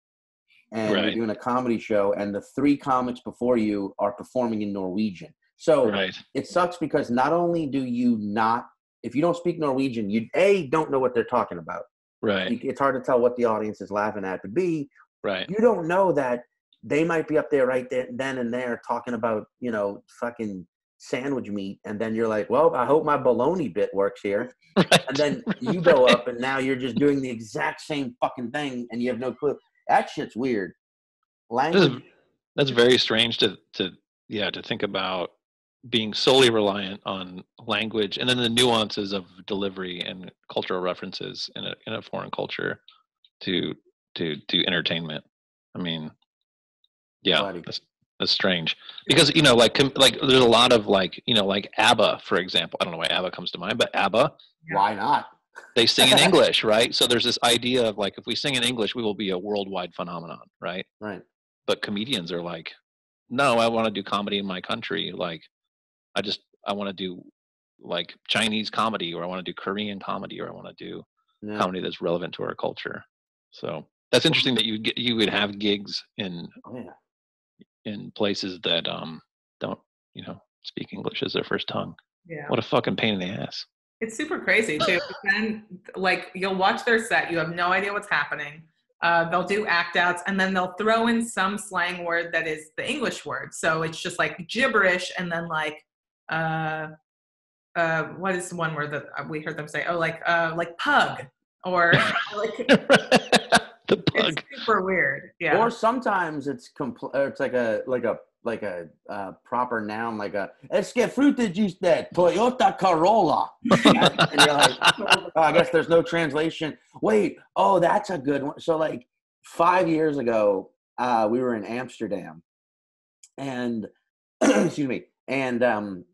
And right. you're doing a comedy show, and the three comics before you are performing in Norwegian. So right. It sucks because not only do you not, if you don't speak Norwegian, you A, don't know what they're talking about. Right. It's hard to tell what the audience is laughing at. But B, right. You don't know that they might be up there right there, then and there talking about, you know, fucking sandwich meat. And then you're like, well, I hope my bologna bit works here. Right. And then you go up and now you're just doing the exact same fucking thing and you have no clue. That shit's weird. Language. That's very strange to, to, yeah, to think about being solely reliant on language and then the nuances of delivery and cultural references in a, in a foreign culture to, to, to entertainment. I mean, yeah, that's, that's strange because, you know, like, like there's a lot of like, you know, like ABBA, for example, I don't know why ABBA comes to mind, but ABBA, why not? They sing in English, right? So there's this idea of like, if we sing in English, we will be a worldwide phenomenon. Right. Right. But comedians are like, no, I want to do comedy in my country. Like, I just, I want to do like Chinese comedy, or I want to do Korean comedy, or I want to do yeah. comedy that's relevant to our culture. So that's interesting that you get, you would have gigs in, oh, yeah. in places that um don't, you know, speak English as their first tongue. Yeah. What a fucking pain in the ass. It's super crazy too. Then like you'll watch their set. You have no idea what's happening. Uh, they'll do act outs and then they'll throw in some slang word that is the English word. So it's just like gibberish. And then like, uh, uh, what is one word that we heard them say? Oh, like, uh, like pug or like, the pug. It's super weird. Yeah. Or sometimes it's compl- or it's like a, like a, like a, uh, proper noun, like a, es que fruta juice that Toyota Corolla. And you're like, oh, I guess there's no translation. Wait, oh, that's a good one. So like five years ago, uh, we were in Amsterdam and, excuse me. And, um,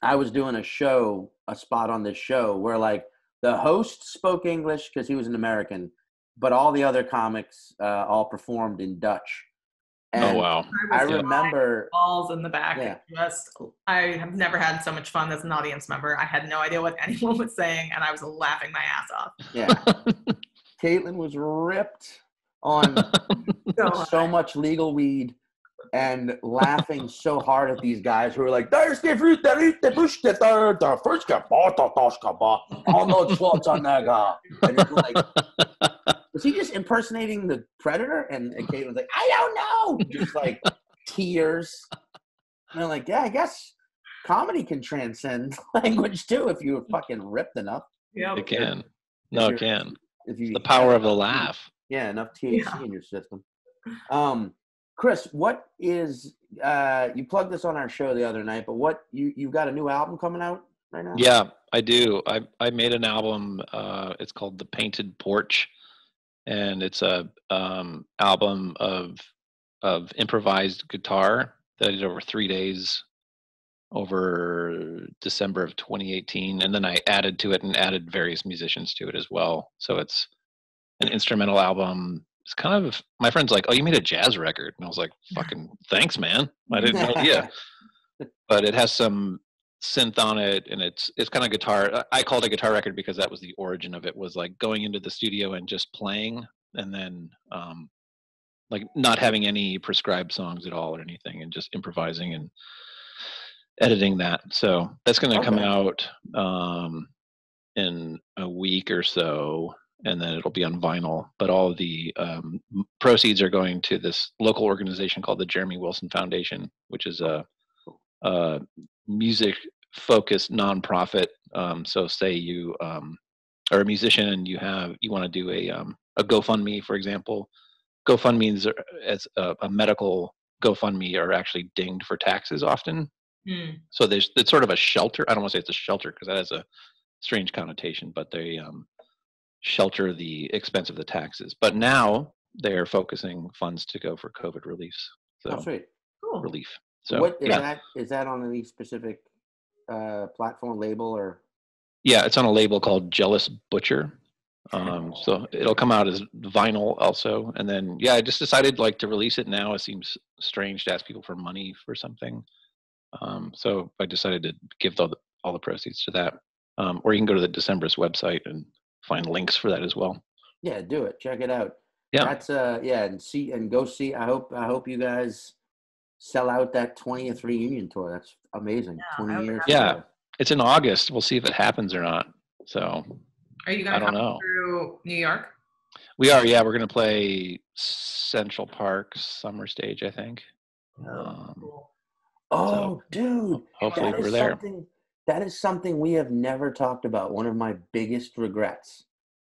I was doing a show, a spot on this show where like the host spoke English cause he was an American, but all the other comics, uh, all performed in Dutch. And oh wow! I, I remember balls in the back. Yeah. Just, I have never had so much fun as an audience member. I had no idea what anyone was saying, and I was laughing my ass off. Yeah, Caitlin was ripped on so, so much legal weed and laughing so hard at these guys who were like, "There's the fruit that eat the bush that the first kabata toshkaba, Arnold Schwarzenegger," and it's like. Was he just impersonating the Predator? And, and Caitlin was like, I don't know. Just like tears. And I'm like, yeah, I guess comedy can transcend language too if you were fucking ripped enough. Yeah, it can. If, no, if it can. If you, the power of the laugh. Yeah, enough T H C yeah. in your system. Um, Chris, what is uh, you plugged this on our show the other night? But what you you've got a new album coming out right now? Yeah, I do. I I made an album. Uh, it's called The Painted Porch. And it's a um, album of of improvised guitar that I did over three days over December of twenty eighteen. And then I added to it and added various musicians to it as well. So it's an instrumental album. It's kind of, my friend's like, oh, you made a jazz record. And I was like, fucking thanks, man. I didn't know. Yeah. But it has some synth on it, and it's it's kind of guitar. I called it a guitar record because that was the origin of it, was like going into the studio and just playing, and then um like not having any prescribed songs at all or anything, and just improvising and editing that. So that's going to okay. come out um in a week or so, and then it'll be on vinyl. But all the um proceeds are going to this local organization called the Jeremy Wilson Foundation, which is a uh music focused nonprofit. Um, so say you um, are a musician and you have, you want to do a, um, a GoFundMe, for example. GoFundMe's as a, a medical GoFundMe are actually dinged for taxes often. Mm. So there's, it's sort of a shelter. I don't want to say it's a shelter because that has a strange connotation, but they um, shelter the expense of the taxes. But now they're focusing funds to go for COVID relief. So that's right. Cool. Relief. So what is yeah. that? Is that on any specific uh, platform label or? Yeah, it's on a label called Jealous Butcher. Um, so it'll come out as vinyl also, and then yeah, I just decided like to release it now. It seems strange to ask people for money for something, um, so I decided to give all the, all the proceeds to that. Um, or you can go to the Decemberists website and find links for that as well. Yeah, do it. Check it out. Yeah, that's uh, yeah, and see and go see. I hope I hope you guys. sell out that twentieth reunion tour. That's amazing. Yeah, twenty years. Yeah, ago. It's in August. We'll see if it happens or not. So, are you guys through New York? We are. Yeah, we're gonna play Central Park Summer Stage, I think. Oh, um, cool. Oh, so dude! Hopefully we're there. That is something we have never talked about. One of my biggest regrets,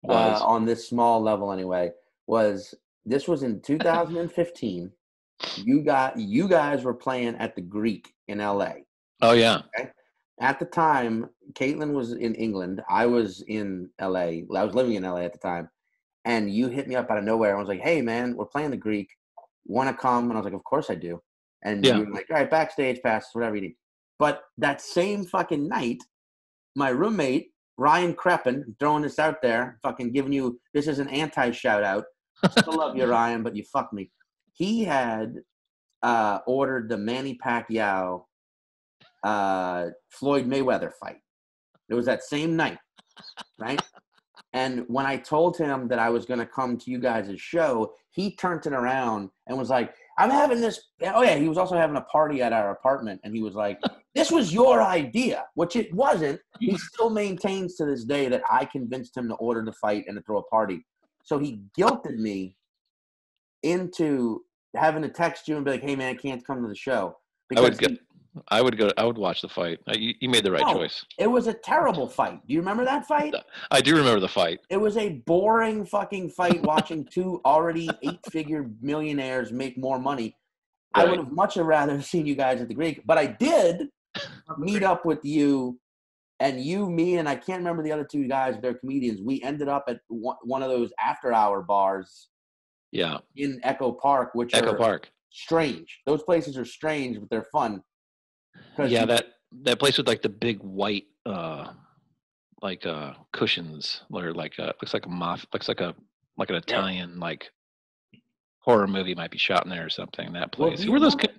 uh, on this small level anyway, was this was in two thousand fifteen. You got you guys were playing at the Greek in L A. Oh yeah. Okay? At the time, Caitlin was in England. I was in L A. I was living in L A at the time, and you hit me up out of nowhere. I was like, "Hey man, we're playing the Greek. Want to come?" And I was like, "Of course I do." And yeah. You were like, "All right, backstage passes, whatever you need." But that same fucking night, my roommate Ryan Creppen, throwing this out there, fucking giving you this is an anti shout out. Still love you, Ryan, but you fucked me. He had uh, ordered the Manny Pacquiao uh, Floyd Mayweather fight. It was that same night, right? And when I told him that I was going to come to you guys' show, he turned it around and was like, I'm having this. Oh, yeah. He was also having a party at our apartment. And he was like, this was your idea, which it wasn't. He still maintains to this day that I convinced him to order the fight and to throw a party. So he guilted me into having to text you and be like, "Hey man, I can't come to the show." Because I would go. He, I would go. I would watch the fight. You, you made the right no, choice. It was a terrible fight. Do you remember that fight? I do remember the fight. It was a boring fucking fight. Watching two already eight-figure millionaires make more money. Right. I would have much rather seen you guys at the Greek, but I did meet up with you and you, me, and I can't remember the other two guys. They're comedians. We ended up at one of those after-hour bars. Yeah, in Echo Park, which Echo are Park. Strange. Those places are strange, but they're fun. Yeah, that that place with like the big white, uh, like uh, cushions, or like a, looks like a moth, looks like a like an Italian yeah. like horror movie might be shot in there or something. That place. Well, Who were those? Remember,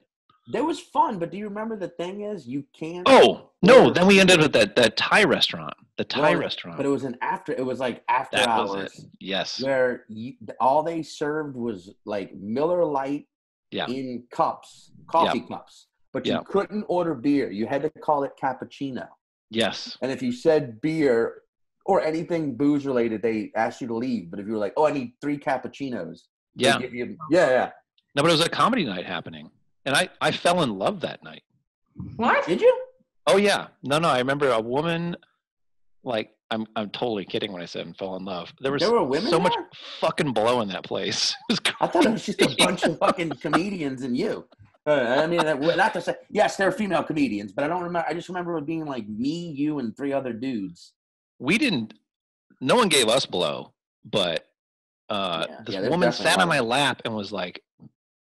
that was fun, but do you remember the thing is you can't. Oh no! Then we ended up at that that Thai restaurant. The Thai well, restaurant. But it was an after. It was like after that hours. Was it. Yes. Where you, all they served was like Miller Lite yeah. in cups, coffee yeah. cups. But you yeah. couldn't order beer. You had to call it cappuccino. Yes. And if you said beer or anything booze related, they asked you to leave. But if you were like, "Oh, I need three cappuccinos," yeah, give you, yeah, yeah. No, but it was a comedy night happening, and I I fell in love that night. What did you? Oh yeah, no, no. I remember a woman. Like I'm, I'm totally kidding when I said I fell in love. There was there were women so there? much fucking blow in that place. It was crazy. I thought it was just a bunch of fucking comedians and you. Uh, I mean, not to say yes, there are female comedians, but I don't remember. I just remember it being like me, you, and three other dudes. We didn't. No one gave us blow, but uh, yeah, this yeah, woman sat on my lap and was like,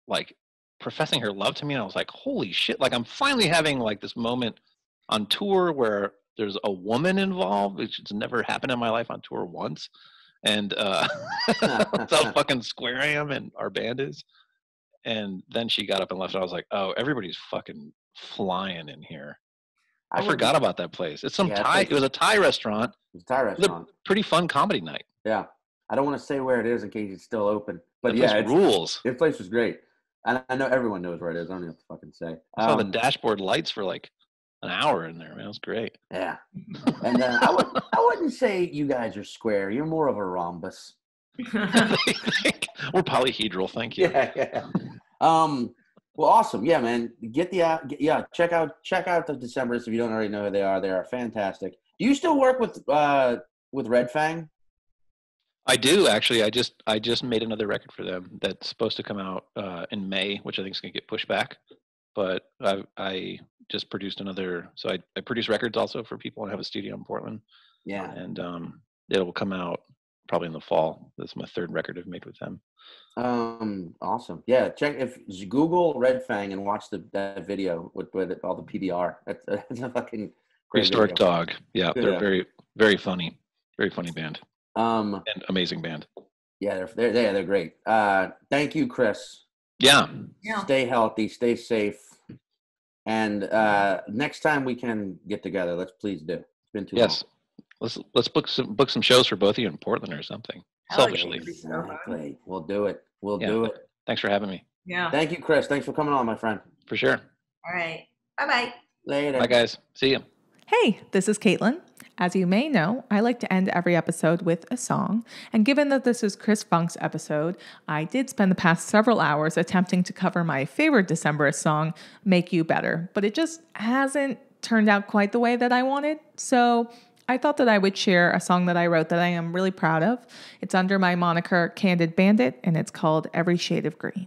like professing her love to me, and I was like, holy shit! Like I'm finally having like this moment on tour where. There's a woman involved, which has never happened in my life on tour once. And uh, that's how fucking square I am and our band is. And then she got up and left. And I was like, oh, everybody's fucking flying in here. I, I forgot be, about that place. It's some yeah, Thai. It was a Thai restaurant. It was a Thai restaurant. It was a pretty fun comedy night. Yeah. I don't want to say where it is in case it's still open. But that yeah, place it's, rules. This place was great. And I know everyone knows where it is. I don't even have to fucking say. I saw um, the dashboard lights for like, an hour in there, man. It was great. Yeah. And uh, I, would, I wouldn't say you guys are square. You're more of a rhombus. We're polyhedral. Thank you. Yeah, yeah. Um, well, awesome. Yeah, man. Get the uh, – yeah, check out check out the Decemberists if you don't already know who they are. They are fantastic. Do you still work with uh, with Red Fang? I do, actually. I just I just made another record for them that's supposed to come out uh, in May, which I think is going to get pushed back. But I, I just produced another, so I, I produce records also for people and have a studio in Portland. Yeah. And um, it will come out probably in the fall. That's my third record I've made with them. Um, awesome. Yeah. Check if Google Red Fang and watch the that video with, with all the P B R. That's, that's a fucking great historic video. Dog. Yeah. Good they're up. very, very funny, very funny band. Um, and amazing band. Yeah. They're, they're, they're, they're great. Uh, thank you, Chris. Yeah. yeah. Stay healthy, stay safe. And uh next time we can get together, let's please do. It's been too yes. long. Let's let's book some book some shows for both of you in Portland or something. Hell Selfishly. Exactly. We'll do it. We'll yeah. do it. Thanks for having me. Yeah. Thank you, Chris. Thanks for coming on, my friend. For sure. All right. Bye-bye. Later. Bye, guys. See you. Hey, this is Caitlin. As you may know, I like to end every episode with a song, and given that this is Chris Funk's episode, I did spend the past several hours attempting to cover my favorite Decemberist song, Make You Better, but it just hasn't turned out quite the way that I wanted, so I thought that I would share a song that I wrote that I am really proud of. It's under my moniker Candid Bandit, and it's called Every Shade of Green.